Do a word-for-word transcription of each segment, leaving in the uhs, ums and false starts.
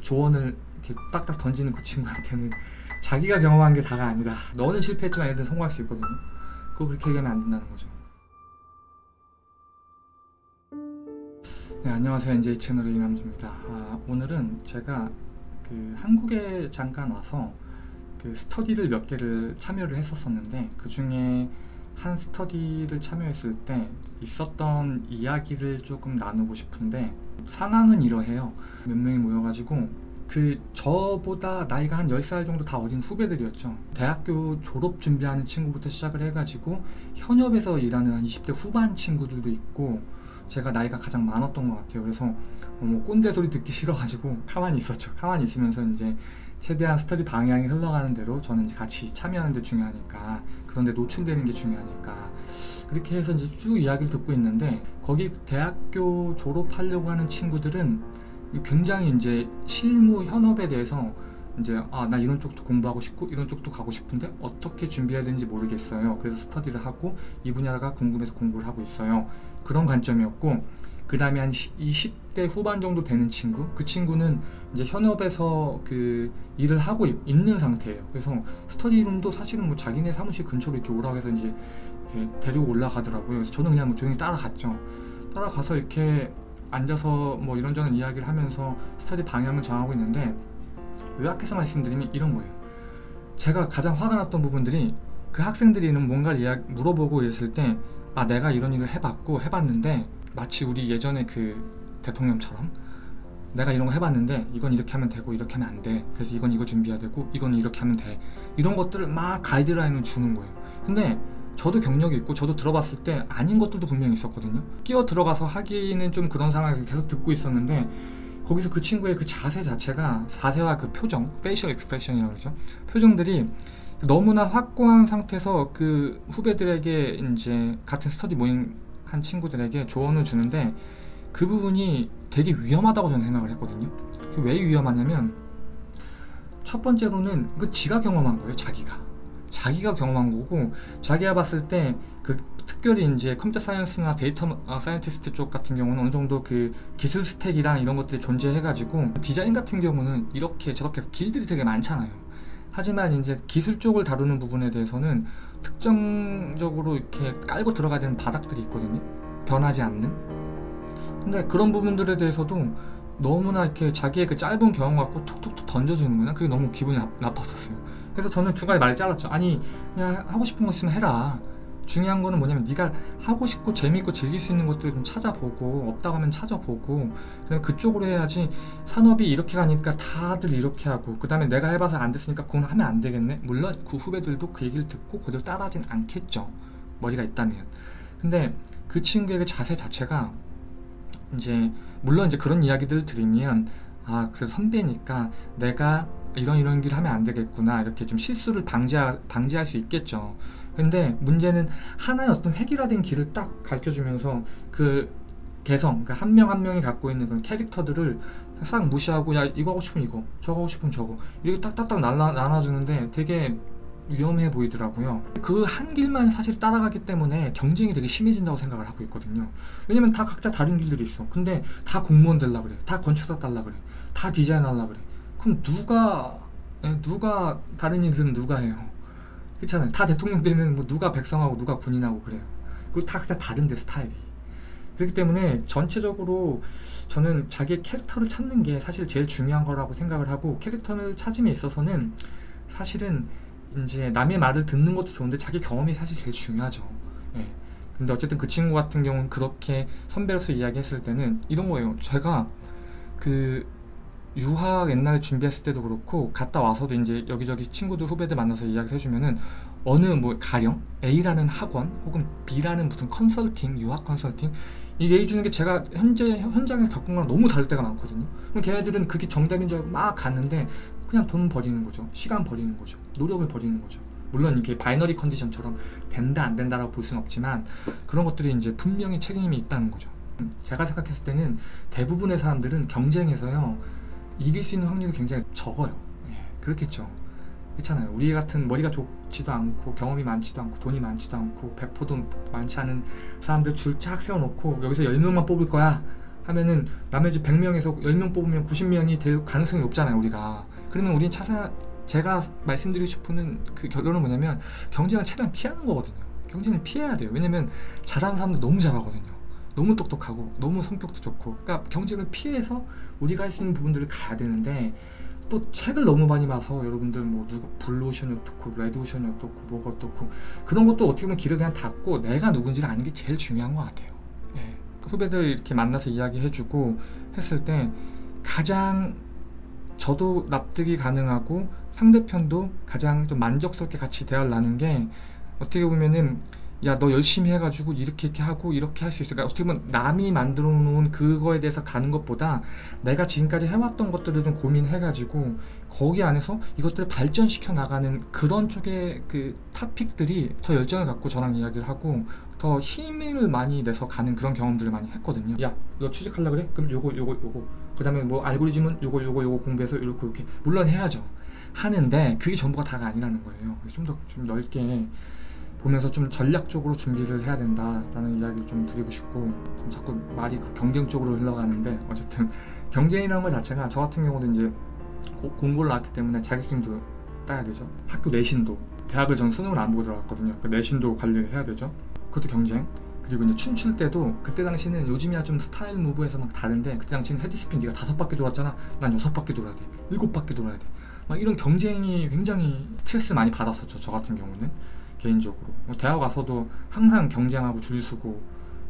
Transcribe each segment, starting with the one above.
조언을 이렇게 딱딱 던지는 그 친구한테는 자기가 경험한 게 다가 아니다. 너는 실패했지만 얘들은 성공할 수 있거든요. 그거 그렇게 얘기하면 안 된다는 거죠. 네, 안녕하세요. 엔제이 채널의 이남주입니다. 아, 오늘은 제가 그 한국에 잠깐 와서 그 스터디를 몇 개를 참여를 했었었는데, 그 중에 한 스터디를 참여했을 때 있었던 이야기를 조금 나누고 싶은데, 상황은 이러해요. 몇 명이 모여가지고 그 저보다 나이가 한 열 살 정도 다 어린 후배들이었죠. 대학교 졸업 준비하는 친구부터 시작을 해가지고 현업에서 일하는 한 이십 대 후반 친구들도 있고, 제가 나이가 가장 많았던 것 같아요. 그래서 뭐 꼰대 소리 듣기 싫어가지고 가만히 있었죠. 가만히 있으면서 이제 최대한 스터디 방향이 흘러가는 대로 저는 이제 같이 참여하는 게 중요하니까, 그런데 노출되는 게 중요하니까, 그렇게 해서 이제 쭉 이야기를 듣고 있는데, 거기 대학교 졸업하려고 하는 친구들은 굉장히 이제 실무 현업에 대해서 이제 아, 나 이런 쪽도 공부하고 싶고 이런 쪽도 가고 싶은데 어떻게 준비해야 되는지 모르겠어요. 그래서 스터디를 하고 이 분야가 궁금해서 공부를 하고 있어요. 그런 관점이었고, 그 다음에 한 이십 대 후반 정도 되는 친구, 그 친구는 이제 현업에서 그 일을 하고 있는 상태예요. 그래서 스터디룸도 사실은 뭐 자기네 사무실 근처로 이렇게 오라고 해서 이제 이렇게 데리고 올라가더라고요. 그래서 저는 그냥 뭐 조용히 따라갔죠. 따라가서 이렇게 앉아서 뭐 이런저런 이야기를 하면서 스터디 방향을 정하고 있는데, 요약해서 말씀드리면 이런 거예요. 제가 가장 화가 났던 부분들이, 그 학생들이는 뭔가를 이야기, 물어보고 이랬을 때, 아, 내가 이런 일을 해봤고 해봤는데, 마치 우리 예전에 그 대통령처럼 내가 이런 거 해봤는데 이건 이렇게 하면 되고 이렇게 하면 안 돼, 그래서 이건 이거 준비해야 되고 이건 이렇게 하면 돼, 이런 것들을 막 가이드라인을 주는 거예요. 근데 저도 경력이 있고 저도 들어봤을 때 아닌 것들도 분명히 있었거든요. 끼어 들어가서 하기는 좀 그런 상황에서 계속 듣고 있었는데, 거기서 그 친구의 그 자세 자체가, 자세와 그 표정, 페이셜 익스프레션이라고 그러죠, 표정들이 너무나 확고한 상태에서 그 후배들에게, 이제 같은 스터디 모임 한 친구들에게 조언을 주는데, 그 부분이 되게 위험하다고 저는 생각을 했거든요. 왜 위험하냐면, 첫 번째로는 그 지가 경험한 거예요. 자기가 자기가 경험한 거고, 자기가 봤을 때 그 특별히 이제 컴퓨터 사이언스나 데이터 사이언티스트 쪽 같은 경우는 어느 정도 그 기술 스택이랑 이런 것들이 존재해가지고, 디자인 같은 경우는 이렇게 저렇게 길들이 되게 많잖아요. 하지만 이제 기술 쪽을 다루는 부분에 대해서는 특정적으로 이렇게 깔고 들어가야 되는 바닥들이 있거든요. 변하지 않는. 근데 그런 부분들에 대해서도 너무나 이렇게 자기의 그 짧은 경험 갖고 툭툭툭 던져주는구나. 그게 너무 기분이 나빴었어요. 그래서 저는 중간에 말 잘랐죠. 아니, 그냥 하고 싶은 거 있으면 해라. 중요한 거는 뭐냐면, 네가 하고 싶고 재미있고 즐길 수 있는 것들을 좀 찾아보고, 없다고 하면 찾아보고, 그다음에 그쪽으로 해야지. 산업이 이렇게 가니까 다들 이렇게 하고, 그 다음에 내가 해봐서 안 됐으니까 그건 하면 안 되겠네. 물론 그 후배들도 그 얘기를 듣고 그대로 따라하진 않겠죠, 머리가 있다면. 근데 그 친구의 그 자세 자체가, 이제 물론 이제 그런 이야기들을 들으면, 아, 그래서 선배니까 내가 이런 이런 길을 하면 안 되겠구나, 이렇게 좀 실수를 방지하, 방지할 수 있겠죠. 근데 문제는 하나의 어떤 획일화된 길을 딱 가르쳐주면서 그 개성, 그러니까 한 명 한 명이 갖고 있는 그런 캐릭터들을 싹 무시하고, 야, 이거 하고 싶으면 이거, 저거 하고 싶으면 저거, 이렇게 딱딱딱 날라, 나눠주는데 되게 위험해 보이더라고요. 그 한 길만 사실 따라가기 때문에 경쟁이 되게 심해진다고 생각을 하고 있거든요. 왜냐면 다 각자 다른 길들이 있어. 근데 다 공무원 되려고 그래, 다 건축사 달라 그래, 다 디자인 하려고 그래. 그럼 누가 누가 다른 일은 누가 해요? 그렇잖아요. 다 대통령 되면 뭐 누가 백성하고 누가 군인하고 그래요. 그리고 다 각자 다른데, 스타일이. 그렇기 때문에 전체적으로 저는 자기의 캐릭터를 찾는 게 사실 제일 중요한 거라고 생각을 하고, 캐릭터를 찾음에 있어서는 사실은 이제 남의 말을 듣는 것도 좋은데 자기 경험이 사실 제일 중요하죠. 예. 근데 어쨌든 그 친구 같은 경우는 그렇게 선배로서 이야기했을 때는 이런 거예요. 제가 그 유학 옛날에 준비했을 때도 그렇고, 갔다 와서도 이제 여기저기 친구들 후배들 만나서 이야기를 해주면은, 어느 뭐 가령 A라는 학원 혹은 B라는 무슨 컨설팅, 유학 컨설팅, 이게 해주는 게 제가 현재 현장에서 겪은 거랑 너무 다를 때가 많거든요. 그럼 걔네들은 그게 정답인 줄 알고 막 갔는데 그냥 돈 버리는 거죠. 시간 버리는 거죠. 노력을 버리는 거죠. 물론 이렇게 바이너리 컨디션처럼 된다 안 된다라고 볼 수는 없지만, 그런 것들이 이제 분명히 책임이 있다는 거죠. 제가 생각했을 때는 대부분의 사람들은 경쟁에서요, 이길 수 있는 확률이 굉장히 적어요. 예, 그렇겠죠. 그렇잖아요. 우리 같은 머리가 좋지도 않고 경험이 많지도 않고 돈이 많지도 않고 배포도 많지 않은 사람들 줄 쫙 세워놓고, 여기서 열 명만 뽑을 거야 하면은 남의 집 백 명에서 열 명 뽑으면 구십 명이 될 가능성이 없잖아요, 우리가. 그러면 우린 차사, 제가 말씀드리고 싶은 그 결론은 뭐냐면 경쟁을 최대한 피하는 거거든요. 경쟁을 피해야 돼요. 왜냐면 잘하는 사람들 너무 잘하거든요. 너무 똑똑하고 너무 성격도 좋고. 그러니까 경쟁을 피해서 우리가 할 수 있는 부분들을 가야 되는데, 또 책을 너무 많이 봐서 여러분들 뭐 누구 블루오션이 어떻고 레드오션이 어떻고 뭐가 어떻고 그런 것도 어떻게 보면 길을 그냥 닫고 내가 누군지를 아는 게 제일 중요한 것 같아요. 예. 후배들 이렇게 만나서 이야기해주고 했을 때 가장 저도 납득이 가능하고 상대편도 가장 좀 만족스럽게 같이 대화를 나눈 게, 어떻게 보면은 야, 너 열심히 해가지고 이렇게 이렇게 하고 이렇게 할 수 있을까? 어떻게 보면 남이 만들어 놓은 그거에 대해서 가는 것보다 내가 지금까지 해왔던 것들을 좀 고민해가지고 거기 안에서 이것들을 발전시켜 나가는 그런 쪽의 그 토픽들이 더 열정을 갖고 저랑 이야기를 하고 더 힘을 많이 내서 가는 그런 경험들을 많이 했거든요. 야, 너 취직하려고 그래? 그럼 요거 요거 요거 그 다음에 뭐 알고리즘은 요거 요거 요거 공부해서 요렇게 요렇게. 물론 해야죠. 하는데 그게 전부가 다가 아니라는 거예요. 그래서 좀 더 좀 넓게 보면서 좀 전략적으로 준비를 해야 된다라는 이야기를 좀 드리고 싶고, 좀 자꾸 말이 그 경쟁 쪽으로 흘러가는데, 어쨌든 경쟁이라는 것 자체가 저 같은 경우도 이제 고, 공고를 나왔기 때문에 자격증도 따야 되죠. 학교 내신도, 대학을 전 수능을 안 보고 들어갔거든요. 그 내신도 관리를 해야 되죠. 그것도 경쟁. 그리고 이제 춤출 때도 그때 당시는 요즘이야 좀 스타일 무브에서 막 다른데, 그때 당시는 헤드스핀 네가 다섯 바퀴 돌았잖아. 난 여섯 바퀴 돌아야 돼. 일곱 바퀴 돌아야 돼. 막 이런 경쟁이 굉장히 스트레스 많이 받았었죠, 저 같은 경우는. 개인적으로 대학 가서도 항상 경쟁하고 줄 서고,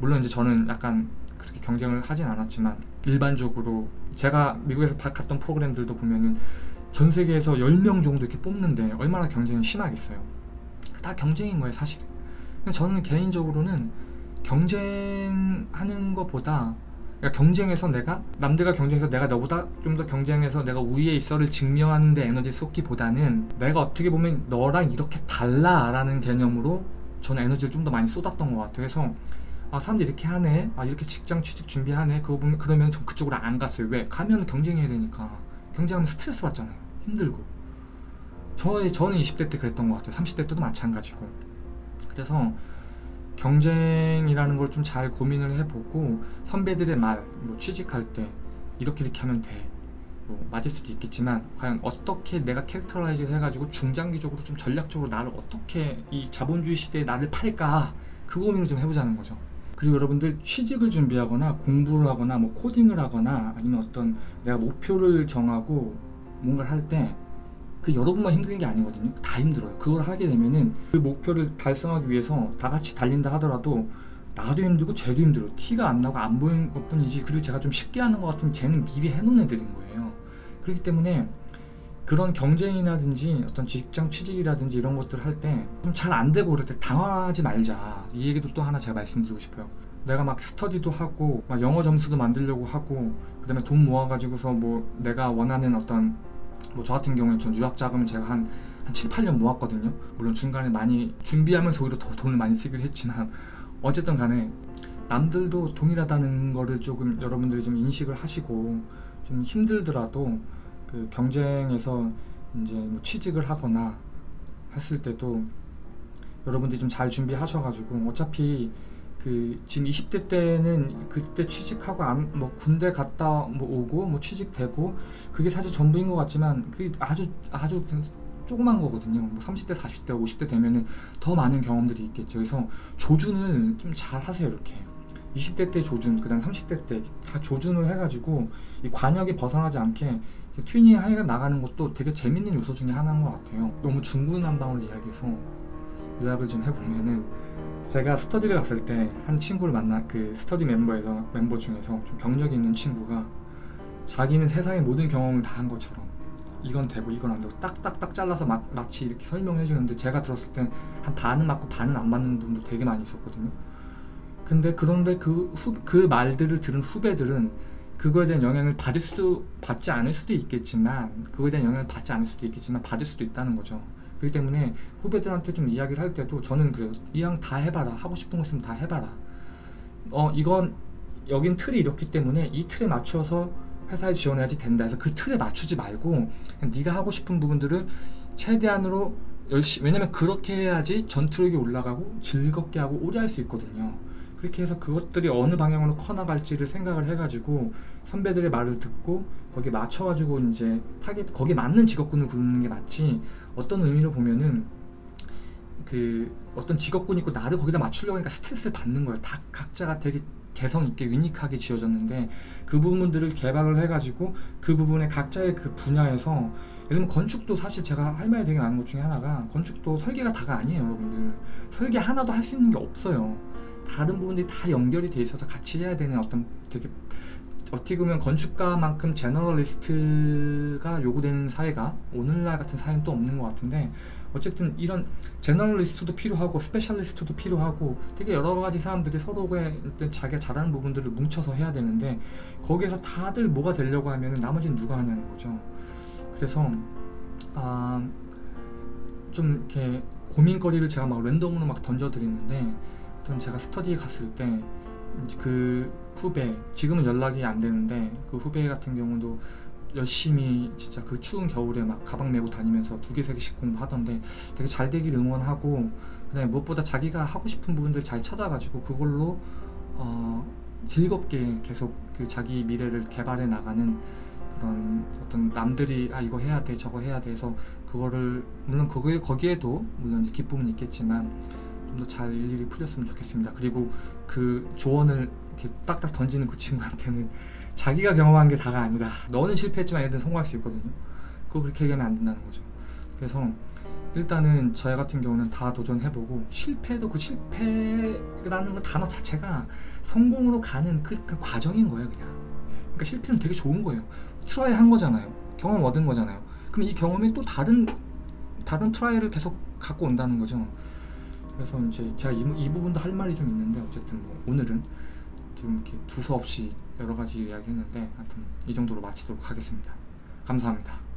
물론 이제 저는 약간 그렇게 경쟁을 하진 않았지만 일반적으로 제가 미국에서 갔던 프로그램들도 보면은 전 세계에서 열 명 정도 이렇게 뽑는데 얼마나 경쟁이 심하겠어요. 다 경쟁인 거예요, 사실은. 저는 개인적으로는 경쟁하는 것보다, 그러니까 경쟁에서 내가 남들과 경쟁해서 내가 너보다 좀 더 경쟁해서 내가 우위에 있어를 증명하는 데 에너지 쏟기보다는 내가 어떻게 보면 너랑 이렇게 달라 라는 개념으로 저는 에너지를 좀 더 많이 쏟았던 것 같아요. 그래서 아, 사람들이 이렇게 하네, 아, 이렇게 직장 취직 준비하네, 그거 보면, 그러면 전 그쪽으로 안 갔어요. 왜? 가면 경쟁해야 되니까. 경쟁하면 스트레스 받잖아요, 힘들고. 저, 저는 이십 대 때 그랬던 것 같아요. 삼십 대 때도 마찬가지고. 그래서 경쟁이라는 걸 좀 잘 고민을 해보고, 선배들의 말, 뭐 취직할 때 이렇게 이렇게 하면 돼, 뭐 맞을 수도 있겠지만 과연 어떻게 내가 캐릭터라이즈를 해가지고 중장기적으로 좀 전략적으로 나를 어떻게 이 자본주의 시대에 나를 팔까, 그 고민을 좀 해보자는 거죠. 그리고 여러분들 취직을 준비하거나 공부를 하거나 뭐 코딩을 하거나 아니면 어떤 내가 목표를 정하고 뭔가를 할 때 그 여러분만 힘든 게 아니거든요. 다 힘들어요. 그걸 하게 되면은 그 목표를 달성하기 위해서 다 같이 달린다 하더라도 나도 힘들고 쟤도 힘들어. 티가 안 나고 안 보이는 것 뿐이지. 그리고 제가 좀 쉽게 하는 것 같으면 쟤는 미리 해놓은 애들인 거예요. 그렇기 때문에 그런 경쟁이라든지 어떤 직장 취직이라든지 이런 것들을 할 때 좀 잘 안 되고 그럴 때 당황하지 말자. 이 얘기도 또 하나 제가 말씀드리고 싶어요. 내가 막 스터디도 하고 막 영어 점수도 만들려고 하고 그 다음에 돈 모아가지고서 뭐 내가 원하는 어떤 뭐 저 같은 경우에 전 유학 자금을 제가 한, 한 칠, 팔 년 모았거든요. 물론 중간에 많이 준비하면서 오히려 더 돈을 많이 쓰기로 했지만, 어쨌든 간에 남들도 동일하다는 거를 조금 여러분들이 좀 인식을 하시고, 좀 힘들더라도 그 경쟁에서 이제 뭐 취직을 하거나 했을 때도 여러분들이 좀 잘 준비하셔가지고, 어차피 그 지금 이십 대 때는 그때 취직하고 안, 뭐 군대 갔다 뭐 오고 뭐 취직되고 그게 사실 전부인 것 같지만 그게 아주 아주 조그만 거거든요. 뭐 삼십 대, 사십 대, 오십 대 되면은 더 많은 경험들이 있겠죠. 그래서 조준을 좀 잘 하세요. 이렇게 이십 대 때 조준, 그 다음 삼십 대 때 다 조준을 해가지고 이 관역이 벗어나지 않게 튜닝하여 나가는 것도 되게 재밌는 요소 중에 하나인 것 같아요. 너무 중구난방으로 이야기해서 요약을 좀 해보면은, 제가 스터디를 갔을 때 한 친구를 만나, 그 스터디 멤버에서 멤버 중에서 좀 경력이 있는 친구가 자기는 세상의 모든 경험을 다 한 것처럼 이건 되고 이건 안 되고 딱딱딱 잘라서 마, 마치 이렇게 설명해 주는데, 제가 들었을 땐 한 반은 맞고 반은 안 맞는 부분도 되게 많이 있었거든요. 근데 그런데 그, 후, 그 말들을 들은 후배들은 그거에 대한 영향을 받을 수도 받지 않을 수도 있겠지만 그거에 대한 영향을 받지 않을 수도 있겠지만 받을 수도 있다는 거죠. 그렇기 때문에 후배들한테 좀 이야기를 할 때도 저는 그래요. 이왕 다 해봐라. 하고 싶은 거 있으면 다 해봐라. 어, 이건 여긴 틀이 이렇기 때문에 이 틀에 맞춰서 회사에 지원해야지 된다 해서 그 틀에 맞추지 말고 네가 하고 싶은 부분들을 최대한으로 열심히, 왜냐면 그렇게 해야지 전투력이 올라가고 즐겁게 하고 오래 할 수 있거든요. 그렇게 해서 그것들이 어느 방향으로 커나갈지를 생각을 해가지고 선배들의 말을 듣고 거기에 맞춰가지고 이제 타겟, 거기에 맞는 직업군을 부르는 게 맞지, 어떤 의미로 보면은 그 어떤 직업군이 있고 나를 거기다 맞추려고 하니까 스트레스를 받는 거예요. 다 각자가 되게 개성 있게 유니크하게 지어졌는데 그 부분들을 개발을 해가지고 그 부분의 각자의 그 분야에서, 예를 들면 건축도 사실 제가 할 말이 되게 많은 것 중에 하나가 건축도 설계가 다가 아니에요. 여러분들 설계 하나도 할 수 있는 게 없어요. 다른 부분들이 다 연결이 돼 있어서 같이 해야 되는 어떤 되게 어떻게 보면 건축가만큼 제너럴리스트가 요구되는 사회가 오늘날 같은 사회는 또 없는 것 같은데, 어쨌든 이런 제너럴리스트도 필요하고 스페셜리스트도 필요하고 되게 여러가지 사람들이 서로의 자기가 잘하는 부분들을 뭉쳐서 해야 되는데 거기에서 다들 뭐가 되려고 하면 나머지는 누가 하냐는 거죠. 그래서 아, 좀 이렇게 고민거리를 제가 막 랜덤으로 막 던져드리는데, 어떤 제가 스터디에 갔을 때 그 후배, 지금은 연락이 안 되는데 그 후배 같은 경우도 열심히 진짜 그 추운 겨울에 막 가방 메고 다니면서 두 개 세 개씩 공부하던데 되게 잘 되길 응원하고, 그다음에 무엇보다 자기가 하고 싶은 부분들 잘 찾아가지고 그걸로 어 즐겁게 계속 그 자기 미래를 개발해 나가는 그런 어떤, 남들이 아 이거 해야 돼 저거 해야 돼 해서 그거를, 물론 그거에 거기에도 물론 기쁨은 있겠지만 좀 더 잘 일일이 풀렸으면 좋겠습니다. 그리고 그 조언을 이렇게 딱딱 던지는 그 친구한테는 자기가 경험한 게 다가 아니다. 너는 실패했지만 얘들은 성공할 수 있거든요. 그거 그렇게 얘기하면 안 된다는 거죠. 그래서 일단은 저희 같은 경우는 다 도전해보고, 실패도 그 실패라는 그 단어 자체가 성공으로 가는 그, 그 과정인 거예요. 그냥. 그러니까 실패는 되게 좋은 거예요. 트라이 한 거잖아요. 경험 얻은 거잖아요. 그럼 이 경험이 또 다른 다른 트라이를 계속 갖고 온다는 거죠. 그래서 이제 제가 이, 이 부분도 할 말이 좀 있는데, 어쨌든 뭐 오늘은 지금 이렇게 두서없이 여러 가지 이야기했는데, 하여튼 이 정도로 마치도록 하겠습니다. 감사합니다.